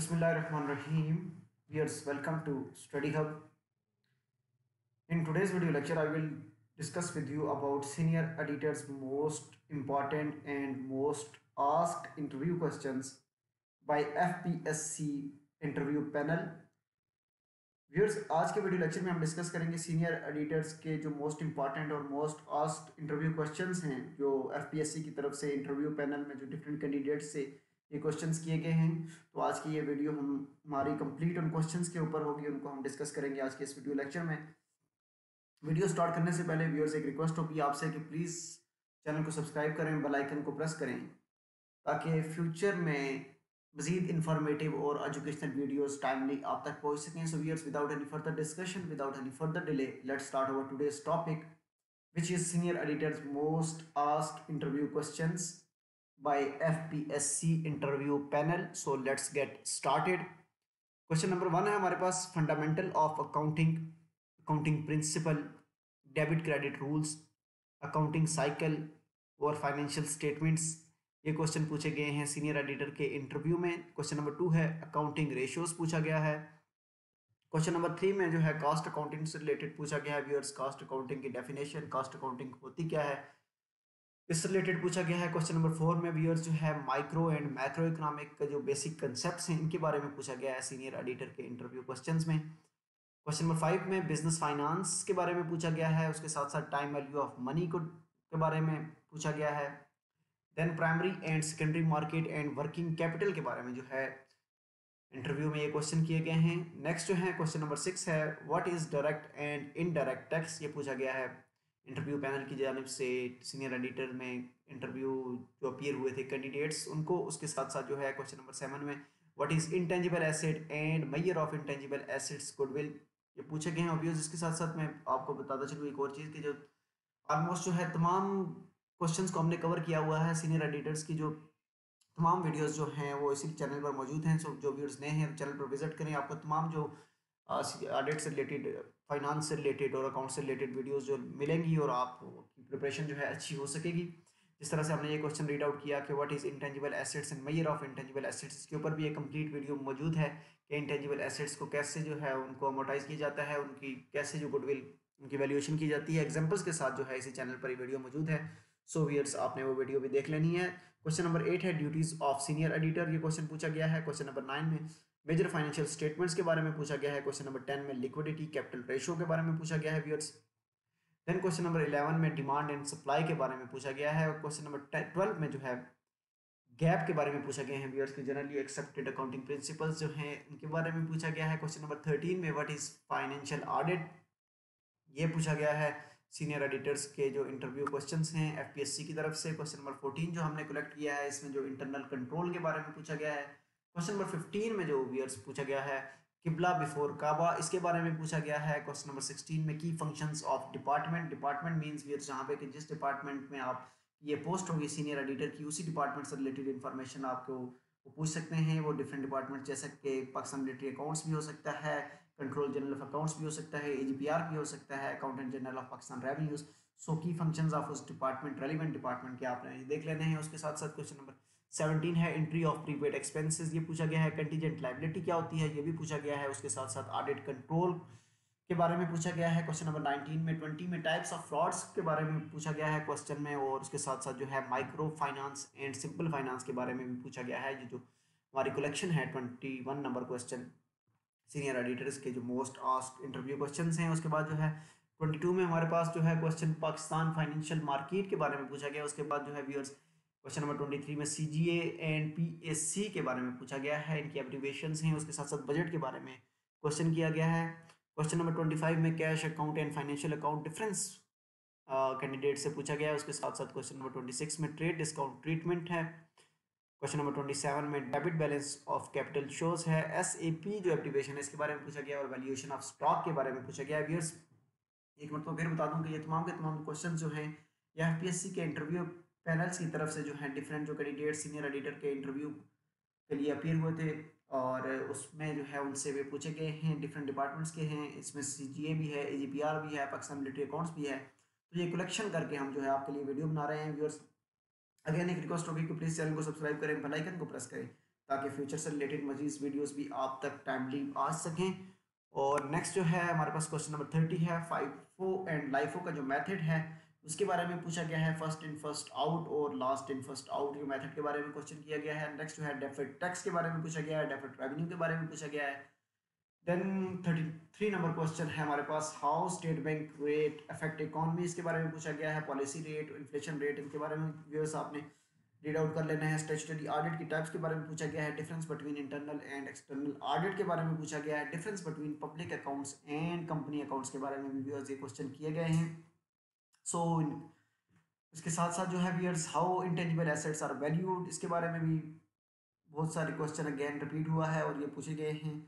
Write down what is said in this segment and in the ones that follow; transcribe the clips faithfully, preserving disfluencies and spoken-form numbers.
Bismillah ar-Rahman ar-Rahim. Viewers, welcome to StudyHub. In today's video lecture, I will discuss with you about senior editors' most important and most asked interview questions by F P S C interview panel. Viewers, आज के video lecture में हम discuss करेंगे senior editors के जो most important और most asked interview questions हैं, जो F P S C की तरफ से interview panel में जो different candidates से ये क्वेश्चंस किए गए हैं। तो आज की ये वीडियो हम हमारी कंप्लीट उन क्वेश्चंस के ऊपर होगी, उनको हम डिस्कस करेंगे आज के इस वीडियो लेक्चर में। वीडियो स्टार्ट करने से पहले व्यूअर्स एक रिक्वेस्ट होगी आपसे कि प्लीज़ चैनल को सब्सक्राइब करें, बेल आइकन को प्रेस करें ताकि फ्यूचर में मज़ीद इन्फॉर्मेटिव और एजुकेशनल वीडियोज़ टाइमली आप तक पहुँच सकें। So viewers, without any further discussion, without any further delay, let's start our today's topic which is senior editors most asked interview questions by F P S C interview panel. So let's get started. Question number one है हमारे पास fundamental of accounting, accounting principle, debit credit rules, accounting cycle और financial statements, ये question पूछे गए हैं senior editor के interview में। Question number two है accounting ratios पूछा गया है। Question number three में जो है cost accounting से related पूछा गया है। Viewers, cost accounting की definition, cost accounting होती क्या है, इससे रिलेटेड पूछा गया है। क्वेश्चन नंबर फोर में व्यूअर्स जो है माइक्रो एंड मैक्रो इकोनॉमिक का जो बेसिक कंसेप्ट्स हैं, इनके बारे में पूछा गया है सीनियर एडिटर के इंटरव्यू क्वेश्चंस में। क्वेश्चन नंबर फाइव में बिजनेस फाइनेंस के बारे में पूछा गया है, उसके साथ साथ टाइम वैल्यू ऑफ मनी को के बारे में पूछा गया है। Then primary and secondary market and working capital के बारे में जो है इंटरव्यू में ये क्वेश्चन किए गए हैं। नेक्स्ट जो है क्वेश्चन नंबर सिक्स है what is direct and indirect tax, ये पूछा गया है इंटरव्यू पैनल की जानिब से सीनियर एडिटर में इंटरव्यू जो अपीयर हुए थे कैंडिडेट्स उनको। उसके साथ साथ जो है क्वेश्चन नंबर सेवन में what is intangible asset and measure of intangible assets goodwill, ये पूछे गए हैं ऑब्वियस। इसके साथ साथ मैं आपको बताता चलूँ एक और चीज़ कि जो ऑलमोस्ट जो है तमाम क्वेश्चन को हमने कवर किया हुआ है, सीनियर एडिटर्स की जो तमाम वीडियोज़ जो हैं वो इसी चैनल पर मौजूद हैं। सो जो व्यूअर्स नए हैं चैनल पर विजिट करें, आपको तमाम जो ऑडिट से रिलेटेड, फाइनेंस से रिलेटेड और अकाउंट से रिलेटेड वीडियोस जो मिलेंगी और आपकी प्रिपरेशन जो है अच्छी हो सकेगी। जिस तरह से हमने ये क्वेश्चन रीड आउट किया कि what is intangible assets and measure of intangible assets, इसके ऊपर भी एक कंप्लीट वीडियो मौजूद है कि इंटेंजिबल एसेट्स को कैसे जो है उनको अमोटाइज़ किया जाता है, उनकी कैसे जो गुडविल उनकी वैल्यूएशन की जाती है, एग्जाम्पल्स के साथ जो है इसी चैनल पर ये वीडियो मौजूद है। सो व्यूअर्स, आपने वो वीडियो भी देख लेनी है। क्वेश्चन नंबर एट है ड्यूटीज़ ऑफ सीनियर एडिटर, ये क्वेश्चन पूछा गया है। क्वेश्चन नंबर नाइन में मेजर फाइनेंशियल स्टेटमेंट्स के बारे में पूछा गया है। क्वेश्चन नंबर टेन में लिक्विडिटी कैपिटल रेशियो के बारे में पूछा गया है viewers. Then question number eleven में डिमांड एंड सप्लाई के बारे में पूछा गया है। और क्वेश्चन नंबर ट्वेल्व में जो है गैप के बारे में पूछा गया है व्यूअर्स के जनरली एक्सेप्टेड अकाउंटिंग प्रिंसिपल्स जो हैं उनके बारे में पूछा गया है। क्वेश्चन नंबर थर्टीन में व्हाट इज़ फाइनेंशियल ऑडिट, ये पूछा गया है सीनियर एडिटर्स के जो इंटरव्यू क्वेश्चंस हैं एफपीएससी की तरफ से। क्वेश्चन नंबर फोर्टीन जो हमने कलेक्ट किया है इसमें जो इंटरनल कंट्रोल के बारे में पूछा गया है। क्वेश्चन नंबर फिफ्टीन में जो व्यूअर्स पूछा गया है किबला बिफोर काबा, इसके बारे में पूछा गया है। क्वेश्चन नंबर सिक्सटीन में की functions of department, department means viewers जहाँ पे कि जिस डिपार्टमेंट में आप ये पोस्ट होगी सीनियर एडिटर की उसी डिपार्टमेंट से रिलेटेड इन्फॉर्मेशन आपको वो पूछ सकते हैं। वो डिफरेंट डिपार्टमेंट जैसे कि पाकिस्तान मिलिट्री अकाउंट्स भी हो सकता है, कंट्रोल जनरल ऑफ अकाउंट्स भी हो सकता है, ए जी पी आर भी हो सकता है, accountant general of Pakistan revenues. So की फंक्शंस ऑफ उस डिपार्टमेंट, रेलिवेंट डिपार्टमेंट के आपने देख लेने हैं। उसके साथ साथ क्वेश्चन नंबर सेवनटीन है एंट्री ऑफ प्रीपेड एक्सपेंसेस, ये पूछा गया है। कंटीजेंट लाइबिलिटी क्या होती है ये भी पूछा गया है। उसके साथ साथ ऑडिट कंट्रोल के बारे में पूछा गया है। क्वेश्चन नंबर नाइनटीन में ट्वेंटी में टाइप्स ऑफ फ्रॉड्स के बारे में पूछा गया है क्वेश्चन में। और उसके साथ साथ जो है micro finance and simple finance के बारे में भी पूछा गया है। ये जो हमारी कलेक्शन है twenty one number question senior editors के जो मोस्ट आस्क्ड इंटरव्यू क्वेश्चन हैं। उसके बाद जो है ट्वेंटी टू में हमारे पास जो है क्वेश्चन पाकिस्तान फाइनेंशियल मार्केट के बारे में पूछा गया। उसके बाद जो है viewers question number twenty three में C G A and P S C के बारे में पूछा गया है, इनकी एब्रीविएशंस हैं। उसके साथ साथ बजट के बारे में क्वेश्चन किया गया है। क्वेश्चन नंबर ट्वेंटी फाइव में cash account and financial account difference candidate से पूछा गया है। उसके साथ साथ क्वेश्चन नंबर ट्वेंटी सिक्स में ट्रेड डिस्काउंट ट्रीटमेंट है। क्वेश्चन नंबर ट्वेंटी सेवन में debit balance of capital shows है, एस ए पी जो एब्रीविएशन है इसके बारे में पूछा गया और वैल्यूएशन ऑफ स्टॉक के बारे में पूछा गया है। व्यूअर्स, एक मतलब फिर बता दूँ कि ये तमाम के तमाम क्वेश्चन जो हैं या एफ पी एस सी के इंटरव्यू पैनल्स की तरफ से जो है डिफरेंट जो कैंडिडेट सीनियर एडिटर के इंटरव्यू के लिए अपीयर हुए थे और उसमें जो है उनसे वे पूछे गए हैं। डिफरेंट डिपार्टमेंट्स के हैं, इसमें सी जी ए भी है, ए जी पी आर भी है, पाकिस्तान मिलिट्री अकाउंट्स भी है। तो ये कलेक्शन करके हम जो है आपके लिए वीडियो बना रहे हैं। व्यूअर्स, अगेन एक रिक्वेस्ट होगी कि प्लीज़ चैनल को सब्सक्राइब करें, बेल आइकन को प्रेस करें ताकि फ्यूचर से रिलेटेड मजीद वीडियोस भी आप तक टाइमली आ सकें। और नेक्स्ट जो है हमारे पास क्वेश्चन नंबर थर्टी है, फाइफो एंड लाइफो का जो मेथड है उसके बारे में पूछा गया है। फर्स्ट इन फर्स्ट आउट और लास्ट इन फर्स्ट आउट के मेथड के बारे में क्वेश्चन किया गया है। नेक्स्ट जो है डेफर्ड टैक्स के बारे में पूछा गया है, डेफर्ड रेवेन्यू के बारे में पूछा गया है। Then thirty three number question है हमारे पास, how state bank rate affect economy, इसके बारे में पूछा गया है। पॉलिसी रेट, इन्फ्लेशन रेट, इनके बारे में व्यूअर्स आपने रीड आउट कर लेना है। स्टैट्यूटरी ऑडिट की टाइप्स के बारे में पूछा गया है। Difference between internal and external audit के बारे में पूछा गया है। Difference between public accounts and company accounts के बारे में भी व्यूअर्स ये क्वेश्चन किए गए हैं। सो इसके साथ साथ जो है viewers how intangible assets are valued, इसके बारे में भी बहुत सारे क्वेश्चन अगेन रिपीट हुआ है और ये पूछे गए हैं।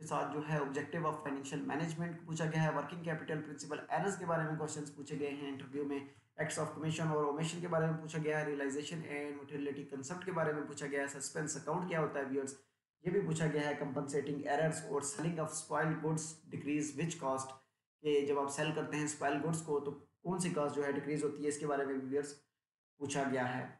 के साथ जो है ऑब्जेक्टिव ऑफ फाइनेंशियल मैनेजमेंट पूछा गया है। वर्किंग कैपिटल प्रिंसिपल एरर्स के बारे में क्वेश्चंस पूछे गए हैं इंटरव्यू में। एक्ट्स ऑफ कमीशन और ओमिशन के बारे में पूछा गया है। रियलाइजेशन एंड मटेरियलिटी कंसेप्ट के बारे में पूछा गया है। सस्पेंस अकाउंट क्या होता है व्यूअर्स ये भी पूछा गया है। कंपनसेटिंग एरर्स और selling of spoiled goods decrease which cost, के जब आप सेल करते हैं स्पॉइल्ड गुड्स को तो कौन सी कॉस्ट जो है डिक्रीज होती है, इसके बारे में व्यूअर्स पूछा गया है।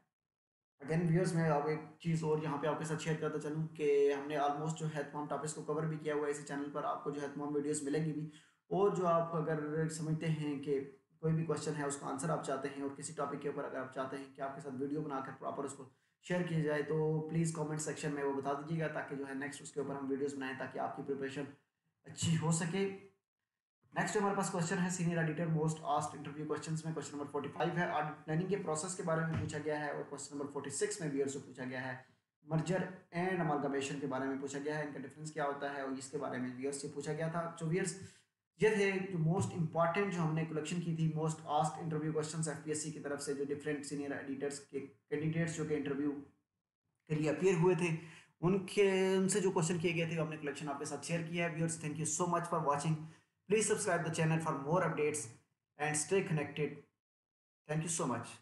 अगेन व्यूअर्स मैं आप एक चीज़ और यहाँ पे आपके साथ शेयर करता चलूँ कि हमने ऑलमोस्ट जो है तमाम टॉपिक्स को कवर भी किया हुआ है। इसी चैनल पर आपको जो है तमाम वीडियोस मिलेंगी भी, और जो आप अगर समझते हैं कि कोई भी क्वेश्चन है उसका आंसर आप चाहते हैं और किसी टॉपिक के ऊपर अगर आप चाहते हैं कि आपके साथ वीडियो बनाकर प्रॉपर उसको शेयर किया जाए तो प्लीज़ कॉमेंट सेक्शन में वो बता दीजिएगा, ताकि जो है नेक्स्ट उसके ऊपर हम वीडियोज़ बनाएँ ताकि आपकी प्रिपरेशन अच्छी हो सके। नेक्स्ट हमारे पास क्वेश्चन है senior editor most asked interview questions में, क्वेश्चन नंबर पैंतालीस है। ऑडिट प्लानिंग के प्रोसेस के बारे में पूछा गया है। और क्वेश्चन नंबर छियालीस में व्यूअर्स से पूछा गया है मर्जर एंड अमालगमेशन के बारे में पूछा गया है, इनका डिफरेंस क्या होता है और इसके बारे में व्यूअर्स से पूछा गया था। जो व्यूअर्स ये थे जो मोस्ट इंपॉर्टेंट जो हमने कलेक्शन की थी most asked interview questions FPSC की तरफ से, जो डिफरेंट सीनियर एडिटर्स के कैंडिडेट्स जो के इंटरव्यू के लिए अपीयर हुए थे उनके उनसे जो क्वेश्चन किए गए थे हमने कलेक्शन आपके साथ शेयर किया है। Viewers thank you so much for watching, please subscribe the channel for more updates and stay connected. Thank you so much.